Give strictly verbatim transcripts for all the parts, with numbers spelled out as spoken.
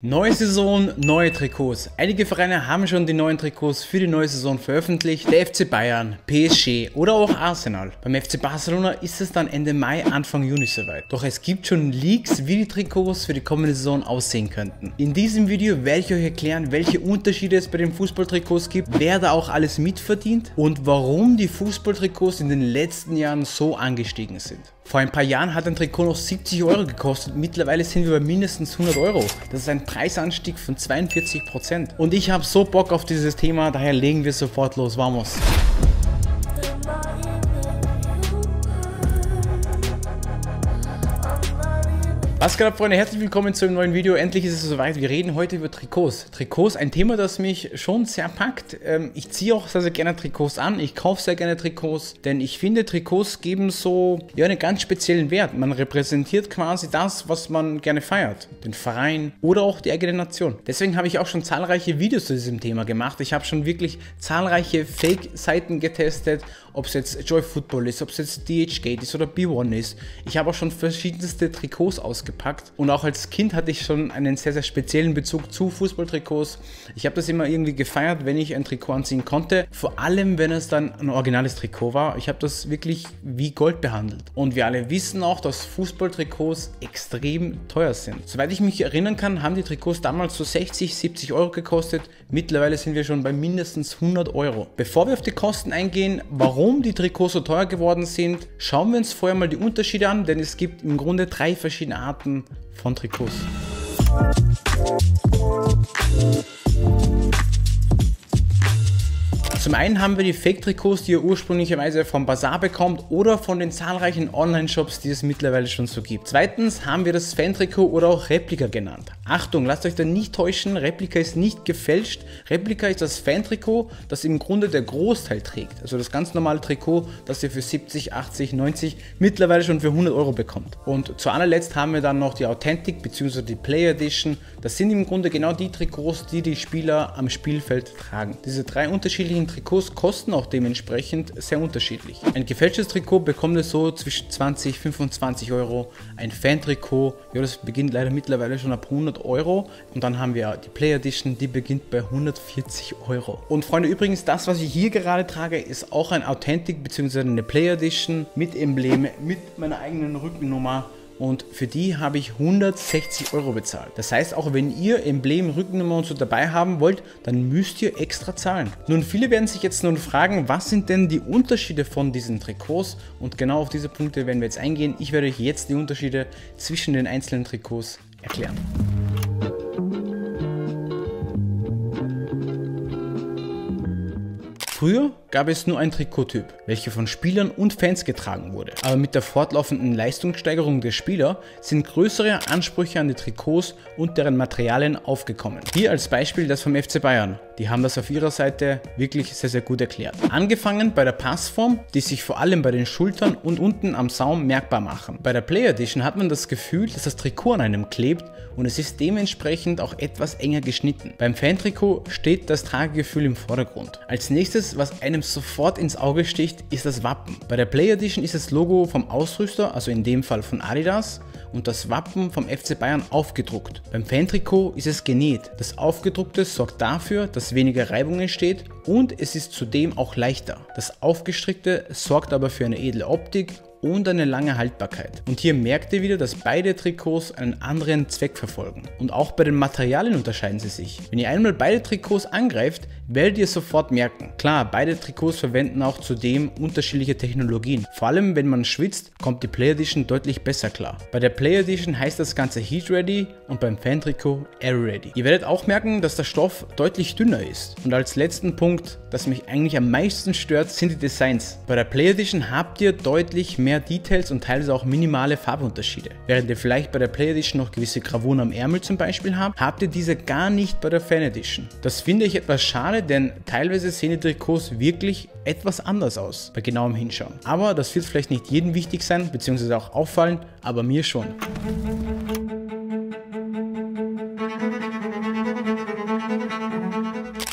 Neue Saison, neue Trikots. Einige Vereine haben schon die neuen Trikots für die neue Saison veröffentlicht. Der F C Bayern, P S G oder auch Arsenal. Beim F C Barcelona ist es dann Ende Mai, Anfang Juni soweit. Doch es gibt schon Leaks, wie die Trikots für die kommende Saison aussehen könnten. In diesem Video werde ich euch erklären, welche Unterschiede es bei den Fußballtrikots gibt, wer da auch alles mitverdient und warum die Fußballtrikots in den letzten Jahren so angestiegen sind. Vor ein paar Jahren hat ein Trikot noch siebzig Euro gekostet, mittlerweile sind wir bei mindestens hundert Euro. Das ist ein Preisanstieg von zweiundvierzig Prozent. Und ich habe so Bock auf dieses Thema, daher legen wir sofort los, vamos! Was geht ab, Freunde? Herzlich willkommen zu einem neuen Video. Endlich ist es soweit. Wir reden heute über Trikots. Trikots, ein Thema, das mich schon sehr packt. Ich ziehe auch sehr, sehr gerne Trikots an. Ich kaufe sehr gerne Trikots, denn ich finde, Trikots geben so ja, einen ganz speziellen Wert. Man repräsentiert quasi das, was man gerne feiert. Den Verein oder auch die eigene Nation. Deswegen habe ich auch schon zahlreiche Videos zu diesem Thema gemacht. Ich habe schon wirklich zahlreiche Fake-Seiten getestet, ob es jetzt Joy Football ist, ob es jetzt D H Gate ist oder B eins ist. Ich habe auch schon verschiedenste Trikots ausgepackt. Gepackt. Und auch als Kind hatte ich schon einen sehr, sehr speziellen Bezug zu Fußballtrikots. Ich habe das immer irgendwie gefeiert, wenn ich ein Trikot anziehen konnte. Vor allem, wenn es dann ein originales Trikot war. Ich habe das wirklich wie Gold behandelt. Und wir alle wissen auch, dass Fußballtrikots extrem teuer sind. Soweit ich mich erinnern kann, haben die Trikots damals so sechzig, siebzig Euro gekostet. Mittlerweile sind wir schon bei mindestens hundert Euro. Bevor wir auf die Kosten eingehen, warum die Trikots so teuer geworden sind, schauen wir uns vorher mal die Unterschiede an, denn es gibt im Grunde drei verschiedene Arten von Trikots. Zum einen haben wir die Fake-Trikots, die ihr ursprünglicherweise vom Bazar bekommt oder von den zahlreichen Online-Shops, die es mittlerweile schon so gibt. Zweitens haben wir das Fan-Trikot oder auch Replika genannt. Achtung, lasst euch da nicht täuschen, Replika ist nicht gefälscht. Replika ist das Fan-Trikot, das im Grunde der Großteil trägt. Also das ganz normale Trikot, das ihr für siebzig, achtzig, neunzig, mittlerweile schon für hundert Euro bekommt. Und zu allerletzt haben wir dann noch die Authentic bzw. die Player Edition. Das sind im Grunde genau die Trikots, die die Spieler am Spielfeld tragen. Diese drei unterschiedlichen Trikots Trikots kosten auch dementsprechend sehr unterschiedlich. Ein gefälschtes Trikot bekommt es so zwischen zwanzig, fünfundzwanzig Euro. Ein Fan-Trikot, ja, das beginnt leider mittlerweile schon ab hundert Euro. Und dann haben wir die Player Edition, die beginnt bei hundertvierzig Euro. Und Freunde, übrigens, das, was ich hier gerade trage, ist auch ein Authentic bzw. eine Player Edition mit Embleme, mit meiner eigenen Rückennummer. Und für die habe ich hundertsechzig Euro bezahlt. Das heißt, auch wenn ihr Emblem, Rückennummer und so dabei haben wollt, dann müsst ihr extra zahlen. Nun, viele werden sich jetzt nun fragen, was sind denn die Unterschiede von diesen Trikots? Und genau auf diese Punkte werden wir jetzt eingehen. Ich werde euch jetzt die Unterschiede zwischen den einzelnen Trikots erklären. Früher gab es nur einen Trikottyp, welcher von Spielern und Fans getragen wurde. Aber mit der fortlaufenden Leistungssteigerung der Spieler sind größere Ansprüche an die Trikots und deren Materialien aufgekommen. Hier als Beispiel das vom F C Bayern. Die haben das auf ihrer Seite wirklich sehr, sehr gut erklärt. Angefangen bei der Passform, die sich vor allem bei den Schultern und unten am Saum merkbar machen. Bei der Player Edition hat man das Gefühl, dass das Trikot an einem klebt und es ist dementsprechend auch etwas enger geschnitten. Beim Fan-Trikot steht das Tragegefühl im Vordergrund. Als nächstes, was einem sofort ins Auge sticht, ist das Wappen. Bei der Player Edition ist das Logo vom Ausrüster, also in dem Fall von Adidas, und das Wappen vom F C Bayern aufgedruckt. Beim Fan-Trikot ist es genäht. Das Aufgedruckte sorgt dafür, dass weniger Reibung entsteht und es ist zudem auch leichter. Das Aufgestrickte sorgt aber für eine edle Optik und eine lange Haltbarkeit. Und hier merkt ihr wieder, dass beide Trikots einen anderen Zweck verfolgen. Und auch bei den Materialien unterscheiden sie sich. Wenn ihr einmal beide Trikots angreift, werdet ihr sofort merken. Klar, beide Trikots verwenden auch zudem unterschiedliche Technologien. Vor allem, wenn man schwitzt, kommt die Player Edition deutlich besser klar. Bei der Player Edition heißt das Ganze Heat Ready und beim Fan-Trikot Air Ready. Ihr werdet auch merken, dass der Stoff deutlich dünner ist. Und als letzten Punkt, das mich eigentlich am meisten stört, sind die Designs. Bei der Player Edition habt ihr deutlich mehr Mehr Details und teilweise auch minimale Farbunterschiede. Während ihr vielleicht bei der Player Edition noch gewisse Gravuren am Ärmel zum Beispiel habt, habt ihr diese gar nicht bei der Fan Edition. Das finde ich etwas schade, denn teilweise sehen die Trikots wirklich etwas anders aus bei genauem Hinschauen. Aber das wird vielleicht nicht jedem wichtig sein, beziehungsweise auch auffallen, aber mir schon.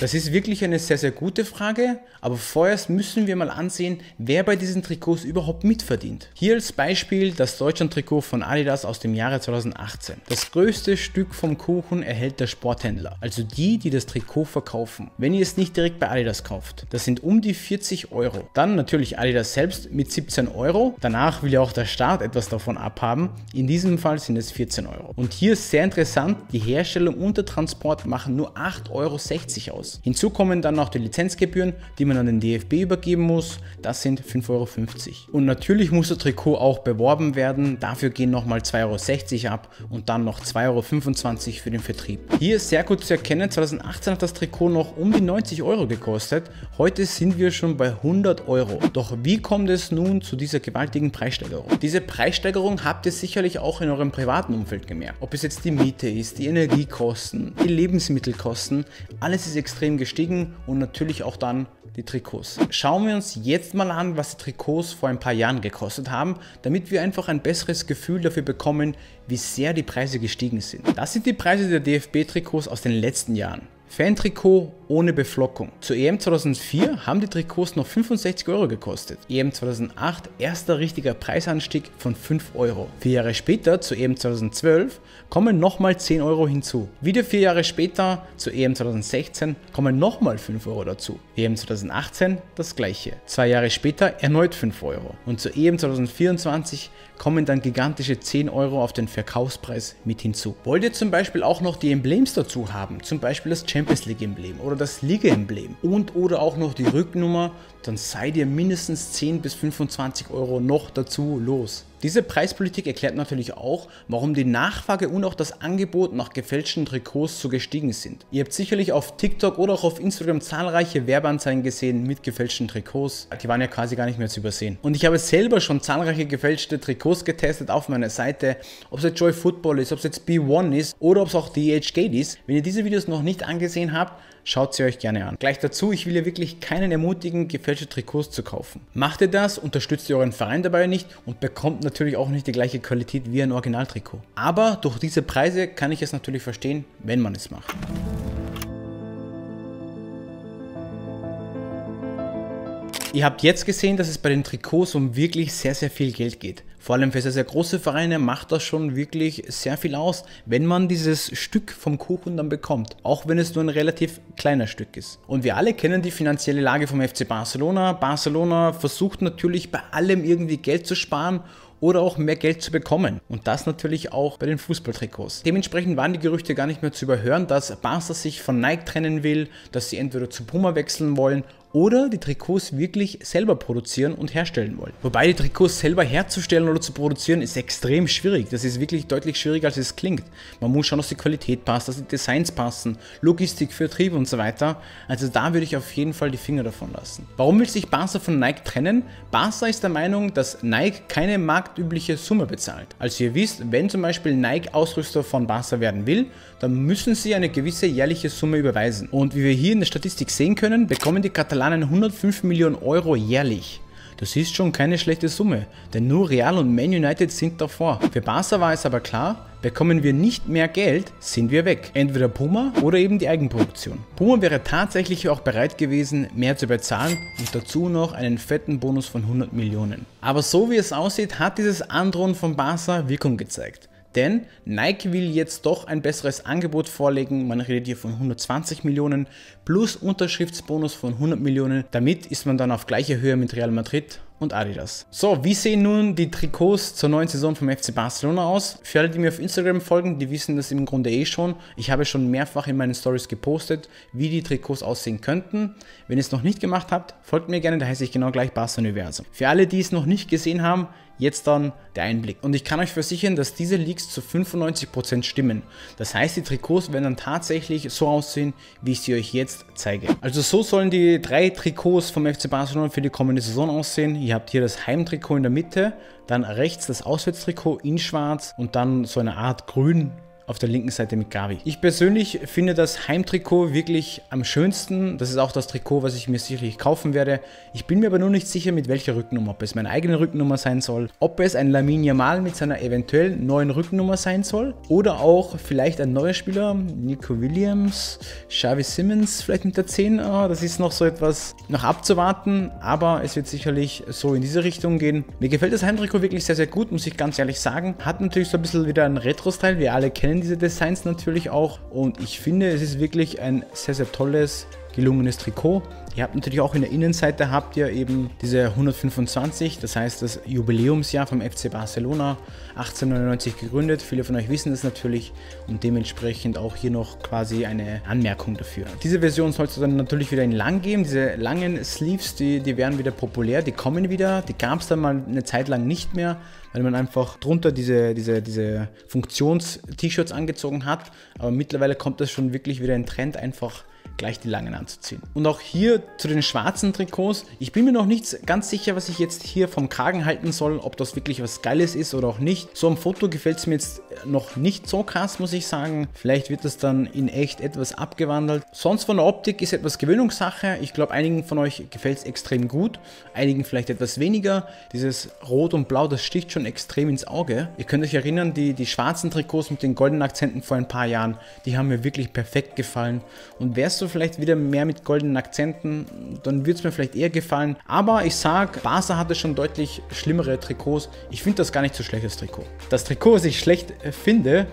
Das ist wirklich eine sehr, sehr gute Frage, aber vorerst müssen wir mal ansehen, wer bei diesen Trikots überhaupt mitverdient. Hier als Beispiel das Deutschland-Trikot von Adidas aus dem Jahre zweitausendachtzehn. Das größte Stück vom Kuchen erhält der Sporthändler, also die, die das Trikot verkaufen, wenn ihr es nicht direkt bei Adidas kauft. Das sind um die vierzig Euro. Dann natürlich Adidas selbst mit siebzehn Euro. Danach will ja auch der Staat etwas davon abhaben. In diesem Fall sind es vierzehn Euro. Und hier ist sehr interessant, die Herstellung und der Transport machen nur acht Euro sechzig aus. Hinzu kommen dann noch die Lizenzgebühren, die man an den D F B übergeben muss, das sind fünf Euro fünfzig. Und natürlich muss das Trikot auch beworben werden, dafür gehen nochmal zwei Euro sechzig ab und dann noch zwei Euro fünfundzwanzig für den Vertrieb. Hier ist sehr gut zu erkennen, zweitausendachtzehn hat das Trikot noch um die neunzig Euro gekostet, heute sind wir schon bei hundert Euro. Doch wie kommt es nun zu dieser gewaltigen Preissteigerung? Diese Preissteigerung habt ihr sicherlich auch in eurem privaten Umfeld gemerkt. Ob es jetzt die Miete ist, die Energiekosten, die Lebensmittelkosten, alles ist extrem extrem gestiegen und natürlich auch dann die Trikots. Schauen wir uns jetzt mal an, was die Trikots vor ein paar Jahren gekostet haben, damit wir einfach ein besseres Gefühl dafür bekommen, wie sehr die Preise gestiegen sind. Das sind die Preise der D F B-Trikots aus den letzten Jahren. Fan-Trikot ohne Beflockung. Zur E M zweitausendvier haben die Trikots noch fünfundsechzig Euro gekostet. E M zweitausendacht, erster richtiger Preisanstieg von fünf Euro. Vier Jahre später, zur E M zweitausendzwölf, kommen nochmal zehn Euro hinzu. Wieder vier Jahre später, zur E M zweitausendsechzehn, kommen nochmal fünf Euro dazu. E M zweitausendachtzehn, das gleiche. Zwei Jahre später erneut fünf Euro. Und zur E M zweitausendvierundzwanzig kommen dann gigantische zehn Euro auf den Verkaufspreis mit hinzu. Wollt ihr zum Beispiel auch noch die Emblems dazu haben, zum Beispiel das Champions League Emblem oder das Liga-Emblem und oder auch noch die Rücknummer, dann seid ihr mindestens zehn bis fünfundzwanzig Euro noch dazu los. Diese Preispolitik erklärt natürlich auch, warum die Nachfrage und auch das Angebot nach gefälschten Trikots so gestiegen sind. Ihr habt sicherlich auf TikTok oder auch auf Instagram zahlreiche Werbeanzeigen gesehen mit gefälschten Trikots. Die waren ja quasi gar nicht mehr zu übersehen. Und ich habe selber schon zahlreiche gefälschte Trikots getestet auf meiner Seite. Ob es jetzt Joy Football ist, ob es jetzt B eins ist oder ob es auch D H Gate ist. Wenn ihr diese Videos noch nicht angesehen habt, schaut sie euch gerne an. Gleich dazu, ich will ja wirklich keinen ermutigen, gefälschte Trikots zu kaufen. Macht ihr das, unterstützt ihr euren Verein dabei nicht und bekommt natürlich auch nicht die gleiche Qualität wie ein Originaltrikot. Aber durch diese Preise kann ich es natürlich verstehen, wenn man es macht. Ihr habt jetzt gesehen, dass es bei den Trikots um wirklich sehr, sehr viel Geld geht. Vor allem für sehr, sehr große Vereine macht das schon wirklich sehr viel aus, wenn man dieses Stück vom Kuchen dann bekommt, auch wenn es nur ein relativ kleiner Stück ist. Und wir alle kennen die finanzielle Lage vom F C Barcelona. Barcelona versucht natürlich bei allem irgendwie Geld zu sparen oder auch mehr Geld zu bekommen. Und das natürlich auch bei den Fußballtrikots. Dementsprechend waren die Gerüchte gar nicht mehr zu überhören, dass Barca sich von Nike trennen will, dass sie entweder zu Puma wechseln wollen oder die Trikots wirklich selber produzieren und herstellen wollen. Wobei die Trikots selber herzustellen oder zu produzieren ist extrem schwierig. Das ist wirklich deutlich schwieriger, als es klingt. Man muss schauen, dass die Qualität passt, dass die Designs passen, Logistik, Vertrieb und so weiter. Also da würde ich auf jeden Fall die Finger davon lassen. Warum will sich Barca von Nike trennen? Barca ist der Meinung, dass Nike keine marktübliche Summe bezahlt. Also ihr wisst, wenn zum Beispiel Nike Ausrüster von Barca werden will, dann müssen sie eine gewisse jährliche Summe überweisen. Und wie wir hier in der Statistik sehen können, bekommen die Katalanen hundertfünf Millionen Euro jährlich. Das ist schon keine schlechte Summe, denn nur Real und Man United sind davor. Für Barca war es aber klar, bekommen wir nicht mehr Geld, sind wir weg. Entweder Puma oder eben die Eigenproduktion. Puma wäre tatsächlich auch bereit gewesen, mehr zu bezahlen und dazu noch einen fetten Bonus von hundert Millionen. Aber so wie es aussieht, hat dieses Androhen von Barca Wirkung gezeigt. Denn Nike will jetzt doch ein besseres Angebot vorlegen, man redet hier von hundertzwanzig Millionen plus Unterschriftsbonus von hundert Millionen, damit ist man dann auf gleicher Höhe mit Real Madrid und Adidas. So, wie sehen nun die Trikots zur neuen Saison vom F C Barcelona aus? Für alle, die mir auf Instagram folgen, die wissen das im Grunde eh schon. Ich habe schon mehrfach in meinen Stories gepostet, wie die Trikots aussehen könnten. Wenn ihr es noch nicht gemacht habt, folgt mir gerne, da heiße ich genau gleich Barca Universum. Für alle, die es noch nicht gesehen haben, jetzt dann der Einblick. Und ich kann euch versichern, dass diese Leaks zu fünfundneunzig Prozent stimmen. Das heißt, die Trikots werden dann tatsächlich so aussehen, wie ich sie euch jetzt zeige. Also so sollen die drei Trikots vom F C Barcelona für die kommende Saison aussehen. Ihr habt hier das Heimtrikot in der Mitte, dann rechts das Auswärtstrikot in schwarz und dann so eine Art grün auf der linken Seite mit Gavi. Ich persönlich finde das Heimtrikot wirklich am schönsten. Das ist auch das Trikot, was ich mir sicherlich kaufen werde. Ich bin mir aber nur nicht sicher, mit welcher Rückennummer. Ob es meine eigene Rückennummer sein soll, ob es ein Lamine Yamal mit seiner eventuell neuen Rückennummer sein soll oder auch vielleicht ein neuer Spieler, Nico Williams, Xavi Simmons, vielleicht mit der zehn. Oh, das ist noch so etwas noch abzuwarten, aber es wird sicherlich so in diese Richtung gehen. Mir gefällt das Heimtrikot wirklich sehr, sehr gut, muss ich ganz ehrlich sagen. Hat natürlich so ein bisschen wieder einen Retro-Style. Wir alle kennen diese Designs natürlich auch und ich finde, es ist wirklich ein sehr, sehr tolles, gelungenes Trikot. Ihr habt natürlich auch in der Innenseite habt ihr eben diese hundertfünfundzwanzig, das heißt das Jubiläumsjahr vom F C Barcelona, achtzehnhundertneunundneunzig gegründet. Viele von euch wissen das natürlich und dementsprechend auch hier noch quasi eine Anmerkung dafür. Diese Version soll es dann natürlich wieder in lang geben. Diese langen Sleeves, die, die werden wieder populär, die kommen wieder. Die gab es dann mal eine Zeit lang nicht mehr, weil man einfach drunter diese, diese, diese Funktions-T-Shirts angezogen hat. Aber mittlerweile kommt das schon wirklich wieder in Trend, einfach gleich die langen anzuziehen. Und auch hier zu den schwarzen Trikots. Ich bin mir noch nicht ganz sicher, was ich jetzt hier vom Kragen halten soll, ob das wirklich was Geiles ist oder auch nicht. So am Foto gefällt es mir jetzt noch nicht so krass, muss ich sagen. Vielleicht wird das dann in echt etwas abgewandelt. Sonst von der Optik ist etwas Gewöhnungssache. Ich glaube, einigen von euch gefällt es extrem gut, einigen vielleicht etwas weniger. Dieses Rot und Blau, das sticht schon extrem ins Auge. Ihr könnt euch erinnern, die, die schwarzen Trikots mit den goldenen Akzenten vor ein paar Jahren, die haben mir wirklich perfekt gefallen. Und wärst du vielleicht wieder mehr mit goldenen Akzenten, dann wird es mir vielleicht eher gefallen. Aber ich sag, Barca hatte schon deutlich schlimmere Trikots. Ich finde das gar nicht so schlecht, das Trikot. Das Trikot, was ich schlecht finde,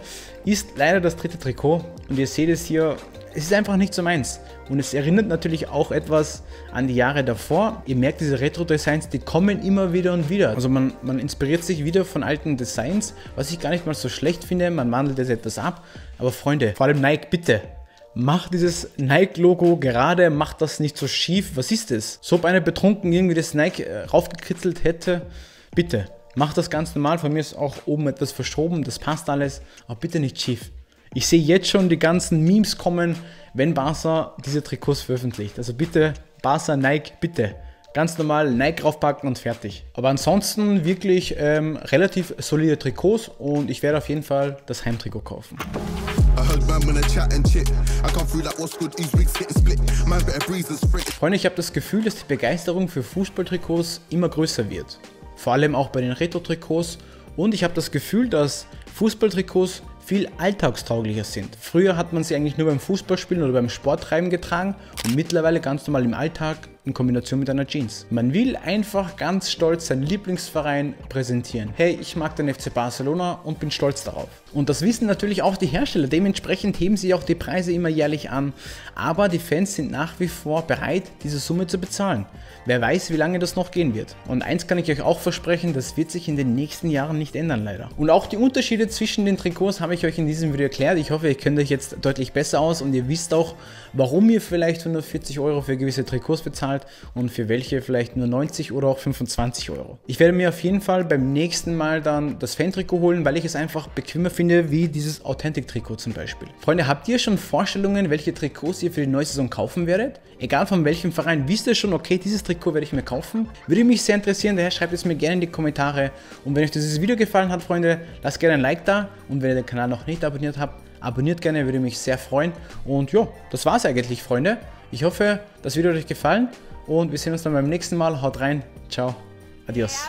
ist leider das dritte Trikot. Und ihr seht es hier, es ist einfach nicht so meins. Und es erinnert natürlich auch etwas an die Jahre davor. Ihr merkt, diese Retro-Designs, die kommen immer wieder und wieder. Also man, man inspiriert sich wieder von alten Designs, was ich gar nicht mal so schlecht finde. Man wandelt es etwas ab. Aber Freunde, vor allem Nike, bitte. Macht dieses Nike-Logo gerade, macht das nicht so schief. Was ist das? So, ob einer betrunken irgendwie das Nike äh, raufgekritzelt hätte. Bitte, macht das ganz normal. Von mir ist auch oben etwas verschoben, das passt alles. Aber bitte nicht schief. Ich sehe jetzt schon die ganzen Memes kommen, wenn Barca diese Trikots veröffentlicht. Also bitte, Barca, Nike, bitte. Ganz normal Nike draufpacken und fertig. Aber ansonsten wirklich ähm, relativ solide Trikots und ich werde auf jeden Fall das Heimtrikot kaufen. Freunde, ich habe das Gefühl, dass die Begeisterung für Fußballtrikots immer größer wird. Vor allem auch bei den Retro-Trikots. Und ich habe das Gefühl, dass Fußballtrikots viel alltagstauglicher sind. Früher hat man sie eigentlich nur beim Fußballspielen oder beim Sporttreiben getragen und mittlerweile ganz normal im Alltag in Kombination mit einer Jeans. Man will einfach ganz stolz seinen Lieblingsverein präsentieren. Hey, ich mag den F C Barcelona und bin stolz darauf. Und das wissen natürlich auch die Hersteller, dementsprechend heben sie auch die Preise immer jährlich an. Aber die Fans sind nach wie vor bereit, diese Summe zu bezahlen. Wer weiß, wie lange das noch gehen wird. Und eins kann ich euch auch versprechen, das wird sich in den nächsten Jahren nicht ändern, leider. Und auch die Unterschiede zwischen den Trikots habe ich euch in diesem Video erklärt. Ich hoffe, ihr kennt euch jetzt deutlich besser aus und ihr wisst auch, warum ihr vielleicht hundertvierzig Euro für gewisse Trikots bezahlt und für welche vielleicht nur neunzig oder auch fünfundzwanzig Euro. Ich werde mir auf jeden Fall beim nächsten Mal dann das Fan-Trikot holen, weil ich es einfach bequemer finde, wie dieses Authentic-Trikot zum Beispiel. Freunde, habt ihr schon Vorstellungen, welche Trikots ihr für die neue Saison kaufen werdet? Egal von welchem Verein, wisst ihr schon, okay, dieses Trikot werde ich mir kaufen? Würde mich sehr interessieren, daher schreibt es mir gerne in die Kommentare. Und wenn euch dieses Video gefallen hat, Freunde, lasst gerne ein Like da und wenn ihr den Kanal noch nicht abonniert habt, abonniert gerne, würde mich sehr freuen. Und ja, das war's eigentlich, Freunde. Ich hoffe, das Video hat euch gefallen und wir sehen uns dann beim nächsten Mal. Haut rein, ciao, adios.